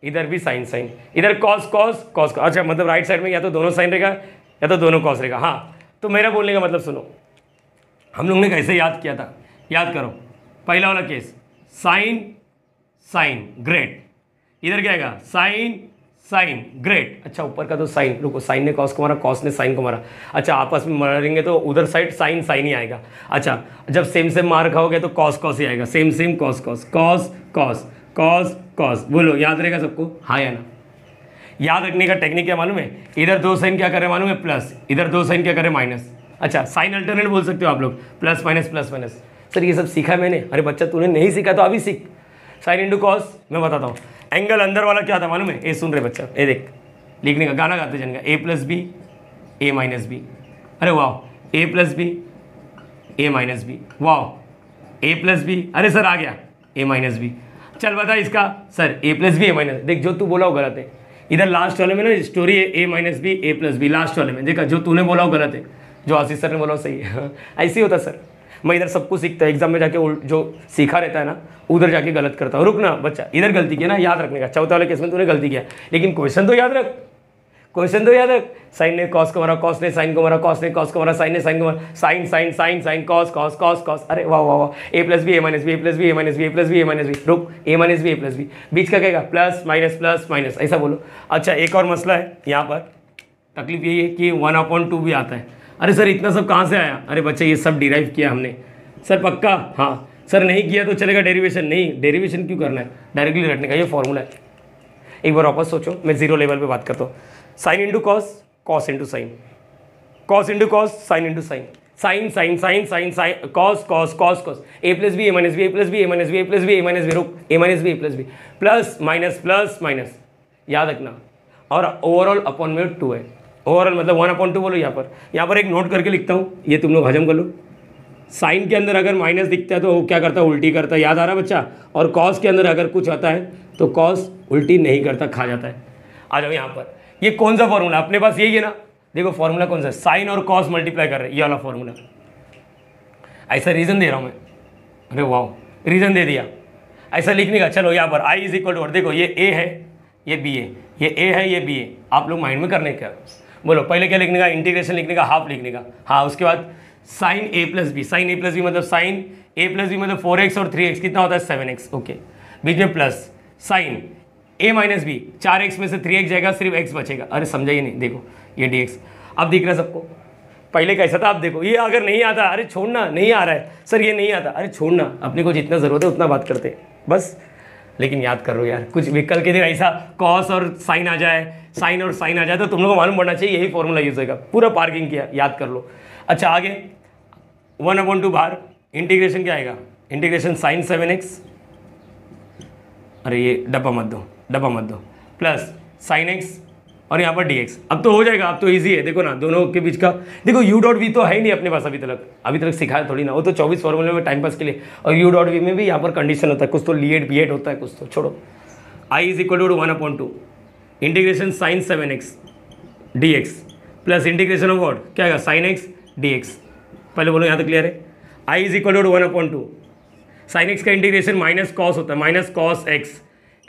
इधर भी साइन साइन, इधर कॉस कॉस कॉस, अच्छा मतलब राइट साइड में या तो दोनों साइन रहेगा या तो दोनों कॉस रहेगा। हाँ, तो मेरा बोलने का मतलब सुनो, हम लोग ने कैसे याद किया था, याद करो। पहला वाला केस साइन साइन, ग्रेट, इधर क्या आएगा, साइन साइन, ग्रेट, अच्छा ऊपर का तो साइन, रुको, साइन ने कॉस को मारा, कॉस ने साइन को मारा, अच्छा आपस में मारेंगे तो उधर साइड साइन साइन ही आएगा। अच्छा जब सेम सेम मार खाओगे तो कॉस कॉस ही आएगा, same same cos cos cos cos cos cos, बोलो याद रहेगा सबको, हाँ या ना? याद रखने का टेक्निक क्या मालूम है, इधर दो साइन क्या करे मालूम है, प्लस, इधर दो साइन क्या करे, माइनस। अच्छा साइन अल्टरनेट बोल सकते हो आप लोग, plus minus plus minus. Sir ये सब सीखा मैंने, अरे बच्चा तूने नहीं सीखा तो अभी सीख। साइन इंटू कॉस, मैं बताता हूँ, एंगल अंदर वाला क्या था मालूम है, ए सुन रहे बच्चा, ए देख लिखने का गाना गाते जन का, ए प्लस बी ए माइनस बी, अरे वाह, ए प्लस बी ए माइनस बी, वाह, ए प्लस बी, अरे सर आ गया, ए माइनस बी, चल बता इसका सर, ए प्लस बी ए माइनस, देख जो तू बोला वो गलत है। इधर लास्ट वाले में ना स्टोरी है, ए माइनस बी ए प्लस बी, लास्ट वाले में देखा जो तूने बोला वो गलत है, जो आशीष सर ने बोला वो सही है। ऐसे ही होता सर, मैं इधर सब कुछ सीखता है, एग्जाम में जाके जो सीखा रहता है ना उधर जाके गलत करता हूँ। रुकना बच्चा, इधर गलती किया ना, याद रखने का। चौथा वाले केस में तूने गलती किया, लेकिन क्वेश्चन तो याद रख, क्वेश्चन तो याद रख। साइन ने कॉस को मारा, कॉस ने साइन को मारा, कॉस ने कॉस को मारा, साइन ने साइन को मारा, sine sine sine sine, cos cos cos cos, अरे वाह वाह वाह, ए प्लस बी ए माइनस बी ए प्लस बी ए माइनस बी ए प्लस बी ए माइनस बी, रुक, ए माइनस बी ए प्लस बी, बीच का कहेगा प्लस माइनस प्लस माइनस, ऐसा बोलो। अच्छा एक और मसला है यहाँ पर, तकलीफ यही है कि 1/2 भी आता है। अरे सर इतना सब कहाँ से आया, अरे बच्चा ये सब डिराइव किया हमने सर, पक्का, हाँ सर, नहीं किया तो चलेगा डेरिवेशन, नहीं डेरिवेशन क्यों करना है, डायरेक्टली रटने का ये फॉर्मूला है। एक बार वापस सोचो, मैं जीरो लेवल पे बात करता हूँ। Sine into cos, cos into sine, cos into cos, sine into sine, sine sine sine sine sine, cos cos cos cos, ए प्लस बी ए माइनस बी ए प्लस बी ए माइनस बी ए plus B ए minus B, रुक, ए minus B ए plus B, plus minus plus minus, याद रखना। और overall upon में 2 है, overall मतलब 1/2 बोलो। यहाँ पर एक नोट करके लिखता हूँ, ये तुम लोग हजम कर लो। साइन के अंदर अगर माइनस दिखता है तो वो क्या करता है, उल्टी करता है, याद आ रहा बच्चा। और कॉस के अंदर अगर कुछ आता है तो कॉस उल्टी नहीं करता, खा जाता है। आ जाओ यहाँ पर, ये कौन सा फॉर्मूला अपने पास, यही है ना, देखो फॉर्मूला कौन सा, साइन और कॉस मल्टीप्लाई कर रहे हैं, ये वाला फॉर्मूला। ऐसा रीज़न दे रहा हूँ मैं, अरे वाह, रीज़न दे दिया ऐसा लिखने का। चलो यहाँ पर आई इज इक्वल टू, और देखो ये ए है ये बी है, ये ए है ये बी है, आप लोग माइंड में करने क्या, बोलो पहले क्या लिखने का, इंटीग्रेशन लिखने का, हाफ लिखने का, हाँ। उसके बाद साइन ए प्लस बी, साइन ए प्लस बी मतलब साइन ए प्लस बी मतलब 4x और 3x कितना होता है 7x, ओके, बीच में plus, sine a minus B 4x में से 3x जाएगा, सिर्फ x बचेगा, अरे समझा ही नहीं, देखो ये dx। अब दिख रहा है सबको, पहले कैसा था आप देखो, ये अगर नहीं आता अरे छोड़ना, नहीं आ रहा है सर ये नहीं आता, अरे छोड़ना, अपने को जितना ज़रूरत है उतना बात करते हैं बस। लेकिन याद करो यार, कुछ विकल्प के दिन ऐसा कॉस और साइन आ जाए, साइन और साइन आ जाए तो तुम लोगों को मालूम पड़ना चाहिए यही फॉर्मूला यूज होगा। पूरा पार्किंग किया, याद कर लो। अच्छा आगे 1/2 बाहर इंटीग्रेशन क्या आएगा, इंटीग्रेशन साइन 7x, अरे ये डब्बा मत दो, प्लस साइन एक्स और यहाँ पर dx। अब तो हो जाएगा, अब तो इजी है। देखो ना दोनों के बीच का, देखो u.v तो है ही नहीं अपने पास अभी तक सिखाया थोड़ी ना, वो तो 24 फॉर्मूले में टाइम पास के लिए। और u.v में भी यहाँ पर कंडीशन होता है, कुछ तो लीएट बीएट होता है, कुछ तो छोड़ो। i = 1/2 integration sine 7x dx plus integration of what क्या है, साइन एक्स dx। पहले बोलो यहाँ तक क्लियर है। i = 1/2 साइन एक्स का इंटीग्रेशन माइनस कॉस होता है, माइनस कॉस एक्स,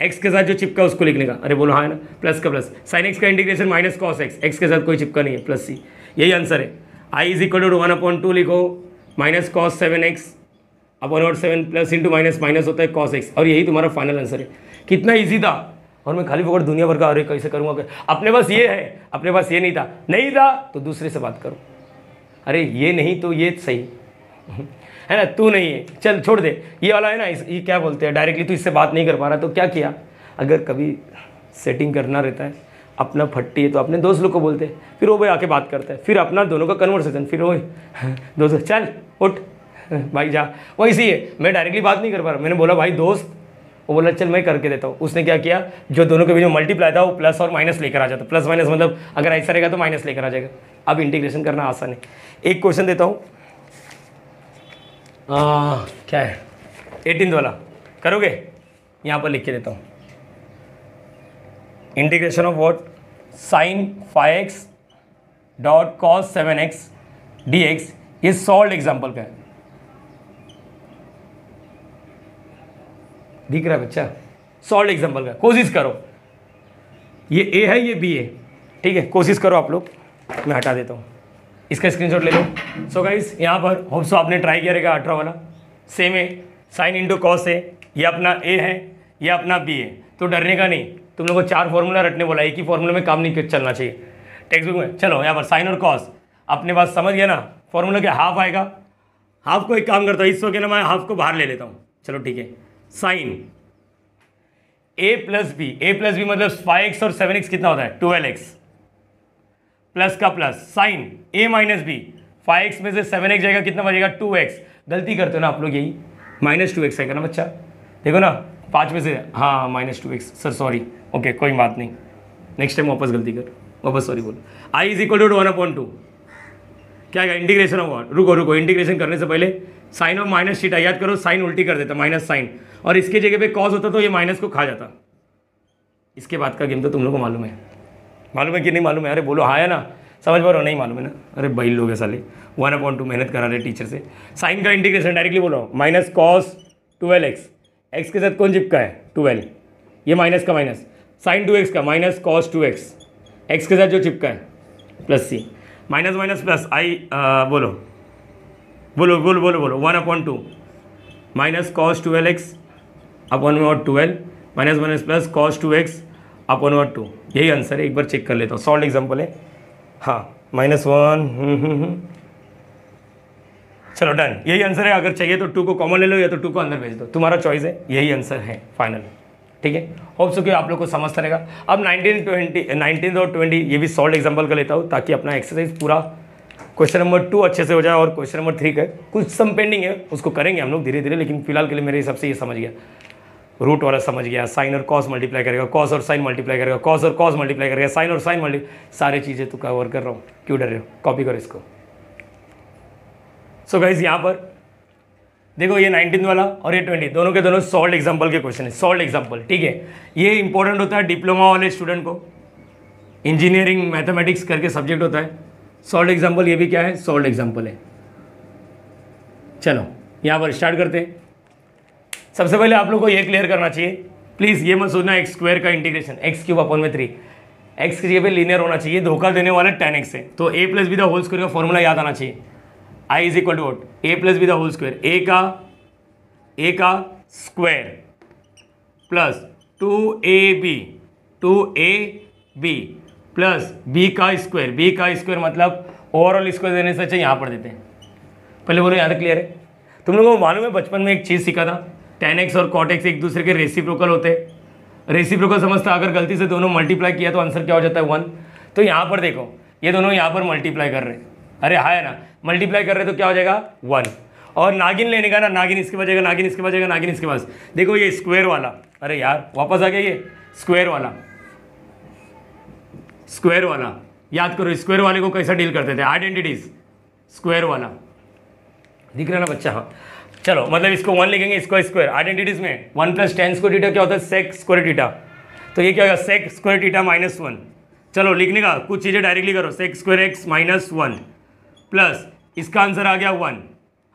एक्स के साथ जो चिपका उसको लिखने का, अरे बोलो हाँ ना, प्लस का प्लस, साइन एक्स का integration minus cos x, x के साथ कोई चिपका नहीं है, प्लस सी, यही आंसर है। i = 1/2 लिखो, minus cos 7x upon 7 plus into minus, minus होता है कॉस एक्स, और यही तुम्हारा फाइनल आंसर है। कितना ईजी था, और मैं खाली पकड़ दुनिया भर का अरे कैसे करूँगा, अपने पास ये है, अपने पास ये नहीं था तो दूसरे से बात करो, अरे ये नहीं तो ये सही है ना, तू नहीं है चल छोड़ दे, ये वाला है ना, ये क्या बोलते हैं डायरेक्टली तू इससे बात नहीं कर पा रहा तो क्या किया। अगर कभी सेटिंग करना रहता है अपना फट्टी है तो अपने दोस्त लोग को बोलते हैं, फिर वो भाई आके बात करता है, फिर अपना दोनों का कन्वर्सेशन, फिर वो दोस्त चल उठ भाई जा, वो इसी है। मैं डायरेक्टली बात नहीं कर पा रहा, मैंने बोला भाई दोस्त, वो बोला चल मैं करके देता हूँ। उसने क्या किया, जो दोनों के बीच में मल्टीप्लाई था वो प्लस और माइनस लेकर आ जाता, प्लस माइनस मतलब अगर ऐसा रहेगा तो माइनस लेकर आ जाएगा। अब इंटीग्रेशन करना आसान है। एक क्वेश्चन देता हूँ, क्या है 18 वाला करोगे, यहाँ पर लिख के देता हूँ integration of what, sine 5x dot cos 7x dx, ये सॉल्व एग्जाम्पल का है, दिख रहा है बच्चा, सॉल्व एग्जाम्पल का। कोशिश करो, ये a है ये b है, ठीक है, कोशिश करो आप लोग। मैं हटा देता हूँ, इसका स्क्रीनशॉट ले लो। सो गाइस यहाँ पर होप सो आपने ट्राई किया रहेगा। 18 वाला सेम है, साइन इंटू कॉस है, ये अपना ए है, ये अपना बी है, तो डरने का नहीं। तुम लोगों को 4 फॉर्मूला रटने बोला, एक ही फॉर्मूला में काम नहीं चलना चाहिए टेक्स्ट बुक में। चलो यहाँ पर साइन और कॉस अपने पास समझ गया ना, फॉर्मूला के हाफ आएगा, हाफ को एक काम करता हूँ, इसको क्या ना मैं हाफ को बाहर ले लेता हूँ, चलो ठीक है। साइन ए प्लस बी मतलब 5x और 7x कितना होता है 12x, प्लस का plus, sine a minus B, 5x में से 7x जाएगा, कितना बचेगा 2x। गलती करते हो ना आप लोग, यही -2x है ना बच्चा, देखो ना 5 में से, हाँ -2x सर सॉरी, ओके कोई बात नहीं, नेक्स्ट टाइम वापस गलती कर, वापस सॉरी बोलो। i = 1/2 क्या आएगा इंटीग्रेशन ऑफ, रुको इंटीग्रेशन करने से पहले साइन और माइनस थीटा, याद करो साइन उल्टी कर देता माइनस साइन, और इसके जगह पर कॉस होता तो ये माइनस को खा जाता। इसके बाद का गेम तो तुम लोग को मालूम है कि नहीं मालूम है, अरे बोलो हाँ है ना, समझ पा रहे हो, नहीं मालूम है ना, अरे भाई लोग है साले। 1/2 मेहनत करा रहे टीचर से। साइन का इंटीग्रेशन डायरेक्टली बोलो, माइनस कॉस 12x, एक्स के साथ कौन चिपका है 12, ये माइनस का माइनस, साइन 2x का माइनस कॉस 2x, एक्स के साथ जो चिपका है plus C, minus minus plus I, बोलो 1/2 minus cos 12x upon 12 minus minus plus cos 2x upon 2, यही आंसर है। एक बार चेक कर लेता हूँ, सॉल्व एग्जाम्पल है, हाँ -1, चलो डन, यही आंसर है। अगर चाहिए तो 2 को कॉमन ले लो या तो 2 को अंदर भेज दो, तुम्हारा चॉइस है, यही आंसर है फाइनल, ठीक है। होप सो कि आप लोग को समझता रहेगा। अब 19 और 20 ये भी सॉल्व एग्जाम्पल का लेता हूँ, ताकि अपना एक्सरसाइज पूरा क्वेश्चन नंबर 2 अच्छे से हो जाए, और क्वेश्चन नंबर 3 का कुछ सम पेंडिंग है, उसको करेंगे हम लोग धीरे धीरे, लेकिन फिलहाल के लिए मेरे हिसाब से ये समझ गया, रूट वाला समझ गया, साइन और कॉस मल्टीप्लाई करेगा, कॉस और साइन मल्टीप्लाई करेगा, कॉस और कॉस मल्टीप्लाई करेगा, साइन और साइन मल्टीप्लाई, सारी चीज़ें तो कवर कर रहा हूँ, क्यों डर रहे हो, कॉपी करो इसको। सो गाइस यहाँ पर देखो, ये 19 वाला और ये 20 दोनों के दोनों सॉल्व एग्जाम्पल के क्वेश्चन है, सॉल्व एग्जाम्पल, ठीक है। ये इंपॉर्टेंट होता है डिप्लोमा वाले स्टूडेंट को, इंजीनियरिंग मैथमेटिक्स करके सब्जेक्ट होता है, सॉल्व एग्जाम्पल, ये भी क्या है सॉल्व एग्जाम्पल है। चलो यहाँ पर स्टार्ट करते हैं। सबसे पहले आप लोग को ये क्लियर करना चाहिए, प्लीज़ ये मत सोचना एक्स स्क्वायर का इंटीग्रेशन x³ / 3, एक्स की जगह पे लीनियर होना चाहिए, धोखा देने वाला 10x है, तो a + b होल स्क्वायर का फॉर्मूला याद आना चाहिए। i = a + b होल स्क्वायर, a का square plus 2ab plus b का स्क्वायर मतलब ओवरऑल स्क्वायर देने से अच्छा यहाँ पर देते हैं। पहले बोलो यहाँ तक क्लियर है। तुम लोगों को मालूम है बचपन में एक चीज़ सीखा था, tan x और cot x एक दूसरे के रेसिप्रोकल होते हैं। रेसिप्रोकल समझता, अगर गलती से दोनों मल्टीप्लाई किया तो आंसर क्या हो जाता है 1। तो यहाँ पर देखो ये दोनों यहाँ पर मल्टीप्लाई कर रहे हैं, अरे हाँ है ना, मल्टीप्लाई कर रहे तो क्या हो जाएगा 1। और नागिन लेने का ना, नागिन इसके पास जाएगा, नागिन इसके पास जाएगा, नागिन इसके पास, देखो ये स्क्वायर वाला, अरे यार वापस आ गया ये स्क्वायर वाला, याद करो स्क्वायर वाले को कैसा डील करते थे, आइडेंटिटीज स्क्वायर वाला, दिख रहा ना बच्चा, हाँ चलो मतलब इसको 1 लिखेंगे, इसको स्क्वायर, आइडेंटिटीज में 1 + tan स्क्वायर थीटा क्या होता है सेक स्क्वायर थीटा, तो ये क्या होगा सेक स्क्वायर थीटा -1। चलो लिखने का कुछ चीज़ें डायरेक्टली करो, सेक स्क्वायर एक्स -1 प्लस इसका आंसर आ गया 1,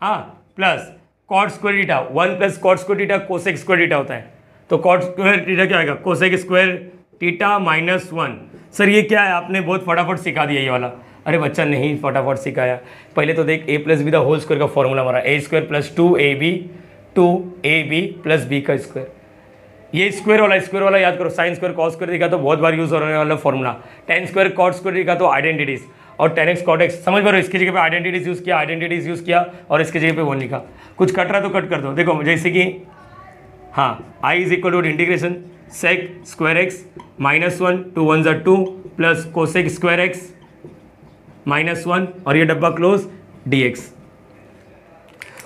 हाँ plus cot square theta, 1 + cot square theta cosec square theta होता है, तो कॉट स्क्वायर थीटा क्या आएगा कोसेक स्क्वायर थीटा -1। सर ये क्या है, आपने बहुत फटाफट सिखा दिया ये वाला, अरे बच्चा नहीं फटाफट सिखाया, पहले तो देख a + b का होल स्क्वायर का फॉर्मूला मारा, a² + 2ab + ab का स्क्वायर, ये स्क्वायर वाला याद करो, साइन स्क्वायर कॉस स्क्वायर दिखा तो बहुत बार यूज होने वाला formula, tan square cot square दिखा तो आइडेंटिटीज, और tan x cot x समझ पा रहे हो, इसकी जगह पे आइडेंटिटीज यूज़ किया और इसकी जगह पे 1 लिखा, कुछ कट रहा तो कट कर दो, देखो जैसे कि हाँ i = integration sec square x -1 × 1 = 2 plus cosec square x -1 और ये डब्बा क्लोज dx,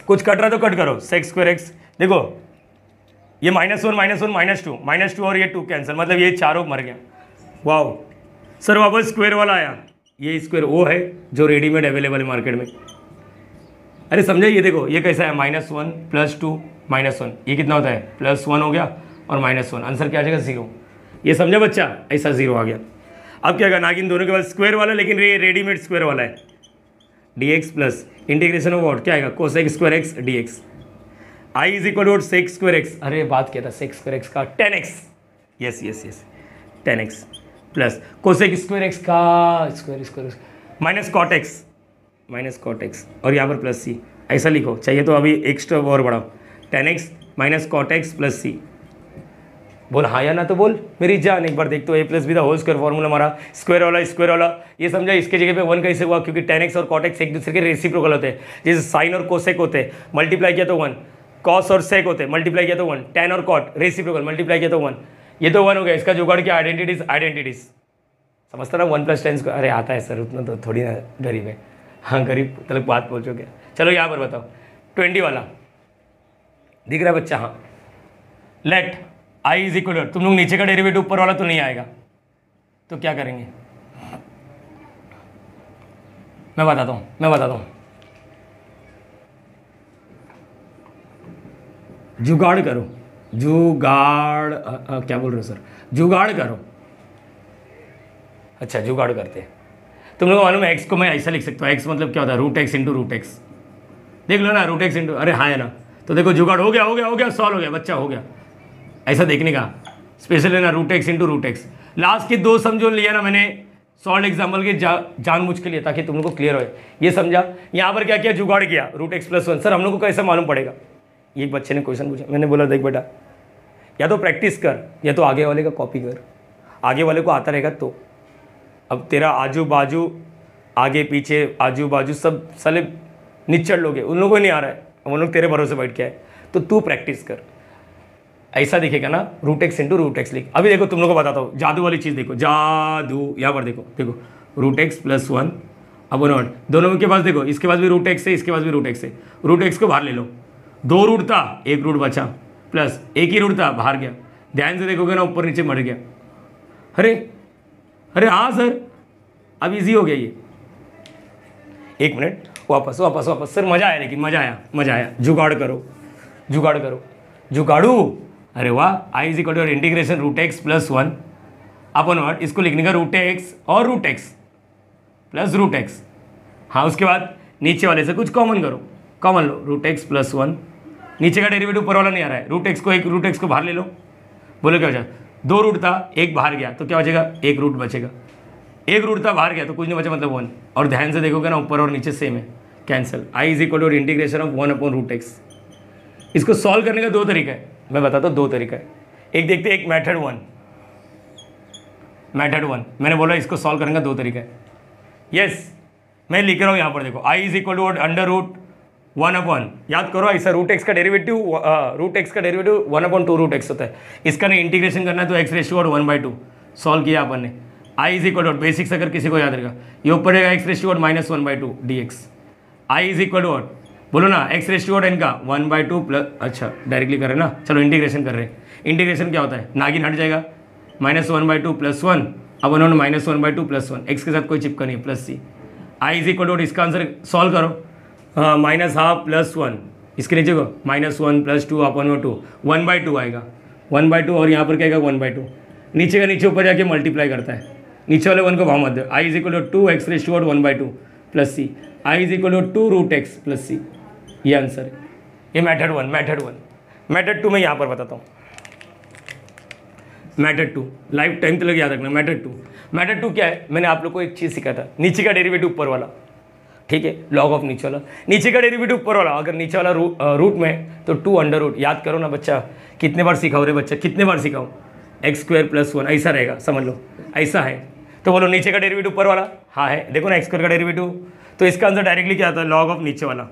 कुछ कट रहा तो कट करो, sec स्क्वायर एक्स, देखो ये -1 - 1 - 2 - 2 और ये 2 कैंसिल, मतलब ये चारों मर गया। वाओ सर वापस स्क्वायर वाला आया, ये स्क्वायर वो है जो रेडीमेड अवेलेबल है मार्केट में, अरे समझे, ये देखो ये कैसा है -1 + 2 - 1, ये कितना होता है +1 हो गया और -1, आंसर क्या आ जाएगा 0। ये समझा बच्चा, ऐसा 0 आ गया। अब क्या करना, नागिन दोनों के पास स्क्वायर वाला, लेकिन ये रेडीमेड स्क्वायर वाला है, dx plus integration of what क्या आएगा cosec square x dx, i = sec square x, अरे बात किया था सेक स्क्वायर एक्स का tan x, yes tan x plus cosec square x का स्क्वायर -cot x और यहाँ पर प्लस सी, ऐसा लिखो, चाहिए तो अभी एक्स्ट्रा और बढ़ाओ, tan x -cot x plus सी, बोल हाँ या ना तो बोल मेरी जान, एक बार देख तो a + b का होल स्क्वायर फॉर्मूला मारा, स्क्वायर वाला, ये समझा, इसके जगह पे 1 कैसे हुआ, क्योंकि tan x और cot x एक दूसरे के रेसिप्रोकल होते हैं, जैसे साइन और कोसेक होते हैं मल्टीप्लाई किया तो 1, कॉस और सेक होते मल्टीप्लाई किया तो 1, tan और cot रेसिप्रोकल मल्टीप्लाई किया तो 1, ये तो 1 हो गया, इसका जुगाड़ किया आइडेंटिटीज, समझता ना 1 + tan, अरे आता है सर उतना तो थोड़ी ना, गरीब है, हाँ गरीब तक बात पहुँचो क्या। चलो यहाँ पर बताओ 20 वाला, दिख रहा है बच्चा, हाँ लेट i = तुम लोग नीचे का डेरिवेटिव, ऊपर वाला तो नहीं आएगा, तो क्या करेंगे मैं बताता हूँ, जुगाड़ करो, जुगाड़ करो। अच्छा जुगाड़ करते हैं, तुम लोग मालूम है x को मैं ऐसा लिख सकता हूँ, x मतलब क्या होता है √x × √x, देख लो ना √x, अरे हाँ है ना, तो देखो जुगाड़ हो गया सॉल्व हो गया बच्चा, हो गया, ऐसा देखने का स्पेशल है ना, √x × √x, लास्ट के 2 समझो लिया ना मैंने सॉल्ड एग्जाम्पल के जानबूझ के लिए, ताकि तुम लोग को क्लियर हो। ये समझा, यहाँ पर क्या किया, जुगाड़ किया √x + 1। सर हम लोग को कैसे मालूम पड़ेगा, ये बच्चे ने क्वेश्चन पूछा, मैंने बोला देख बेटा या तो प्रैक्टिस कर या तो आगे वाले का कॉपी कर, आगे वाले को आता रहेगा तो, अब तेरा आजू बाजू आगे पीछे आजू बाजू सब साले निचड़ लोगे, उन लोगों को नहीं आ रहा है, उन लोग तेरे भरोसे बैठ के आए, तो तू प्रैक्टिस कर, ऐसा दिखेगा ना √x × √x लिख। अभी देखो तुम लोगों को बताता हूँ जादू वाली चीज़, देखो जादू, यहाँ पर देखो √x + 1 अब नॉट, दोनों के पास देखो, इसके पास भी √x है, इसके पास भी √x है, √x को बाहर ले लो, 2 रूट था 1 रूट बचा, प्लस 1 ही रूट था बाहर गया, ध्यान से देखोगे ना ऊपर नीचे मर गया, अरे हाँ सर अब ईजी हो गया ये, 1 मिनट वापस, सर मज़ा आया, लेकिन मज़ा आया, जुगाड़ू, अरे वाह, i = इंटीग्रेशन √x + 1 अपन वाट, इसको लिखने का √x और √x + √x, हाँ उसके बाद नीचे वाले से कुछ कॉमन करो, कॉमन लो √x + 1, नीचे का डेरिवेटिव ऊपर वाला नहीं आ रहा है, √x को बाहर ले लो, बोलो क्या हो जाएगा, 2 रूट था 1 बाहर गया तो क्या हो जाएगा 1 रूट बचेगा, 1 रूट था बाहर गया तो कुछ नहीं बचा, मतलब 1, और ध्यान से देखोगे ना ऊपर और नीचे सेम है, cancel, i = integration of 1 upon √x। इसको सॉल्व करने का 2 तरीका है, मैं बताता हूँ 2 तरीका है, एक देखते हैं, एक मेथड वन, मैंने बोला इसको सॉल्व करने का 2 तरीका है, यस मैं लिख रहा हूँ यहाँ पर देखो i = वन अपॉन, याद करो ऐसा रूट एक्स का डेरिवेटिव, रूट एक्स का डेरिवेटिव 1/2 रूट एक्स होता है, इसका ना इंटीग्रेशन करना है तो एक्स रेशियो और 1/2 सॉल्व किया अपन ने। I is equal dot basics अगर किसी को याद रहेगा ये ऊपर रहेगा एक्स रेशियो और -1/2 dx। I is equal dot बोलो ना एक्स रेशियो और एन का 1/2 प्लस, अच्छा डायरेक्टली कर रहे ना, चलो इंटीग्रेशन कर रहे हैं। इंटीग्रेशन क्या होता है, नागिन हट जाएगा -1/2 प्लस 1 अब उन्होंने -1/2 प्लस 1 एक्स के साथ कोई चिपका नहीं plus C. I is equal dot इसका आंसर सॉल्व करो -1/2 प्लस 1, इसके नीचे को -1 प्लस 2 अपॉन 2 1/2 आएगा 1/2 और यहाँ पर क्या आएगा 1/2, नीचे का नीचे ऊपर जाके मल्टीप्लाई करता है, नीचे वाले वन को भाव मत दो। I is equal dot 2x ratio और 1/2 plus C, I is equal dot 2√x plus सी, ये आंसर है। ये मैथड वन। मैथड टू मैं यहाँ पर बताता हूँ, मैथड टू लाइफ टाइम तक याद रखना। मैथड टू क्या है, मैंने आप लोग को एक चीज़ सिखाया था, नीचे का डेरिवेटिव ऊपर वाला, ठीक है, लॉग ऑफ नीचे वाला, नीचे का डेरिवेटिव ऊपर वाला, अगर नीचे वाला रूट में तो 2√, याद करो ना बच्चा, कितने बार सिखाओ रे बच्चा, कितने बार सिखाओ, x² प्लस 1 ऐसा रहेगा, समझ लो ऐसा है। तो बोलो नीचे का डेरिवेटिव ऊपर वाला, हाँ है, देखो ना x² का डेरिवेटिव, तो इसका आंसर डायरेक्टली क्या आता है लॉग ऑफ नीचे वाला,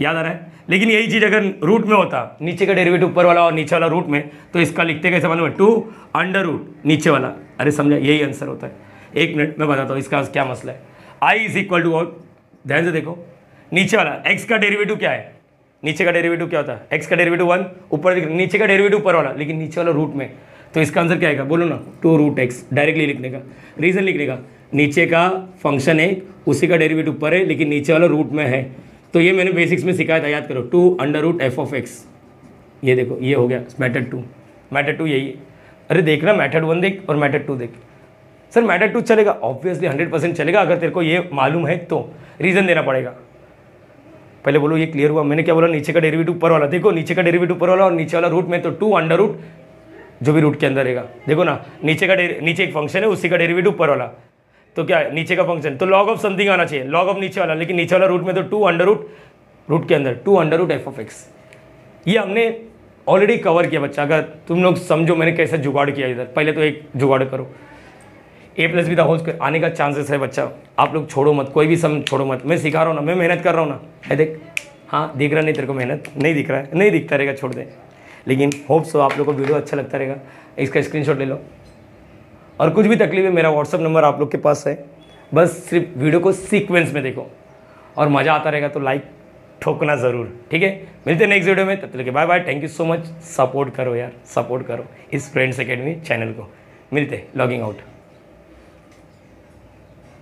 याद आ रहा है। लेकिन यही चीज़ अगर रूट में होता, नीचे का डेरिवेटिव ऊपर वाला और नीचे वाला रूट में, तो इसका लिखते कैसे मालूम है 2√, नीचे वाला, अरे समझा, यही आंसर होता है। एक मिनट मैं बताता हूँ इसका क्या मसला है। आई इज इक्वल टू, ध्यान से देखो, नीचे वाला एक्स का डेरिवेटिव क्या है, नीचे का डेरिवेटिव क्या होता है एक्स का डेरिवेटिव 1, ऊपर नीचे का डेरिवेटिव ऊपर वाला लेकिन नीचे वाला रूट में, तो इसका आंसर क्या आएगा बोलो ना 2√x, डायरेक्टली लिखने का रीज़न लिखने का, नीचे का फंक्शन है उसी का डेरिवेटिव ऊपर है लेकिन नीचे वाला रूट में है, तो ये मैंने बेसिक्स में सिखाया था, याद करो 2√f(x), ये देखो ये हो गया मैथड टू यही है। अरे देखना मैथड 1 देख और मैथड 2 देख, सर मैथड 2 चलेगा, ऑब्वियसली 100% चलेगा अगर तेरे को ये मालूम है तो, रीज़न देना पड़ेगा। पहले बोलो ये क्लियर हुआ, मैंने क्या बोला नीचे का डेरिवेटिव ऊपर वाला, देखो नीचे का डेरिवेटिव ऊपर वाला और नीचे वाला रूट में, तो 2√, जो भी रूट के अंदर रहेगा, देखो ना नीचे का नीचे एक फंक्शन है उसी का डेरिवेटिव ऊपर वाला, तो क्या है नीचे का फंक्शन, तो लॉग ऑफ समथिंग आना चाहिए, लॉग ऑफ नीचे वाला लेकिन नीचे वाला रूट में, तो 2√, रूट के अंदर 2√f(x), ये हमने ऑलरेडी कवर किया बच्चा। अगर तुम लोग समझो मैंने कैसे जुगाड़ किया इधर, पहले तो एक जुगाड़ करो, a+b का होल स्क्वायर आने का चांसेस है बच्चा, आप लोग छोड़ो मत, कोई भी सम छोड़ो मत, मैं सिखा रहा हूँ ना, मैं मेहनत कर रहा हूँ ना, है देख, हाँ दिख रहा नहीं तेरे को, मेहनत नहीं दिख रहा है, नहीं दिखता रहेगा छोड़ दे, लेकिन होप्स हो आप लोग को वीडियो अच्छा लगता रहेगा, इसका स्क्रीनशॉट ले लो, और कुछ भी तकलीफ है मेरा व्हाट्सअप नंबर आप लोग के पास है, बस सिर्फ वीडियो को सीक्वेंस में देखो और मज़ा आता रहेगा तो लाइक ठोकना ज़रूर, ठीक है, मिलते हैं नेक्स्ट वीडियो में, तब तक के लिए bye bye, thank you so much, support करो यार, सपोर्ट करो इस फ्रेंड्स एकेडमी चैनल को, मिलते लॉगिंग आउट।